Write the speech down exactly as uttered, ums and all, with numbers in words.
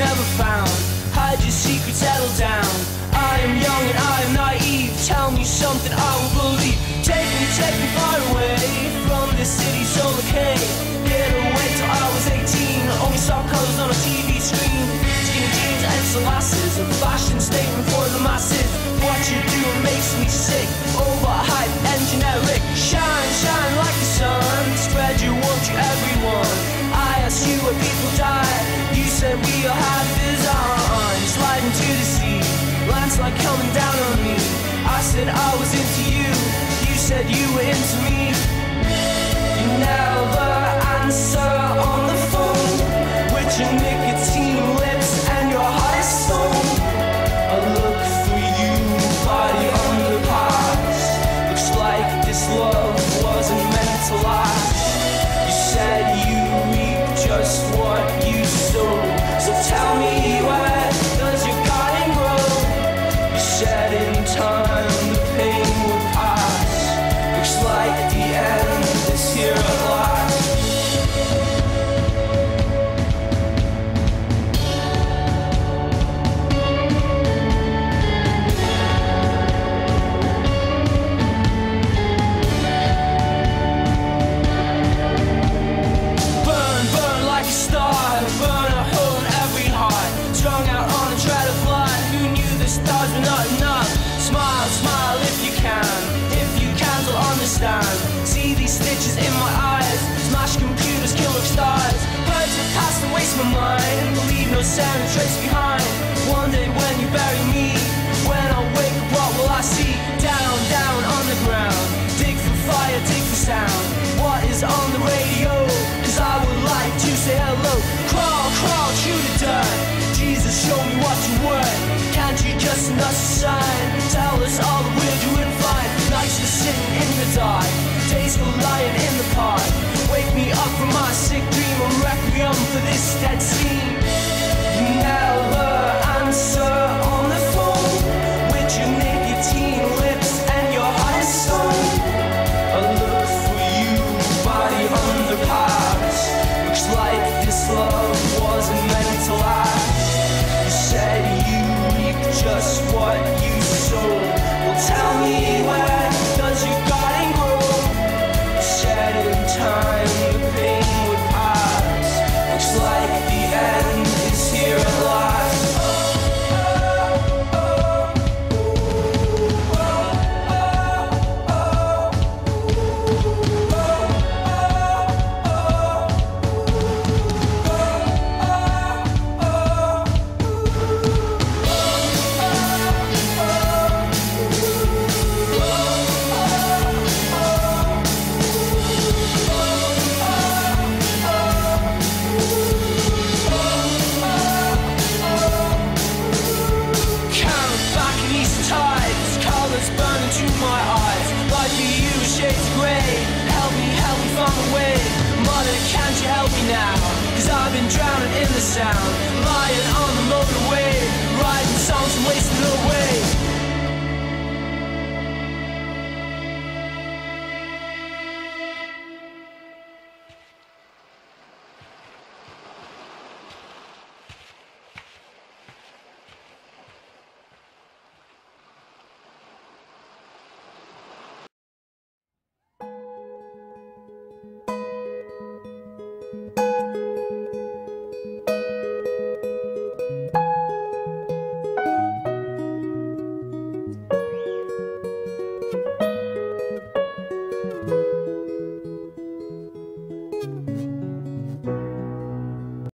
never found. Hide your secrets, settle down. I am young and I am naive. Tell me something I will believe. Take me, take me far away from this city so decay. It'll wait till I was eighteen. Only saw colors on a T V screen. Skinny jeans and sunglasses, a fashion statement for the masses. What you do makes me sick. Overhyped and generic. Shine, shine like the sun. Spread your warmth to everyone. I asked you where people died. You said we all have design. Slide into the sea. Landslide coming down on me. I said I was into you. You said you were into me. You never answer on the phone with your nicotine lips and your heart is stone. I look for you, body on the past. Looks like this love wasn't meant to last. You said you reap just what you sow. So tell me where does your garden grow? You said in time the pain will pass. Looks like the end is here at last. See these stitches in my eyes. Smash computers, kill rock stars. Birds will pass and waste my mind. Leave no sound and trace behind. One day when you bury me, when I wake up, what will I see? Down, down on the ground. Dig for fire, dig for sound. What is on the radio? Cause I would like to say hello. Crawl, crawl through the dirt. Jesus, show me what you were. Can't you just send us a sign? Tell us all the weird you would find. Nights were sitting in the dark, days were lying in the park. Wake me up from my sick dream, a requiem for this dead scene. You never answer on the phone with your nicotine lips and your heart is stone. I look for you, body on the past. Looks like this love wasn't meant to last. You said you reap just what you sow. Well, tell me where. Drowning in the sound, lying on the motorway, writing songs and wasting away.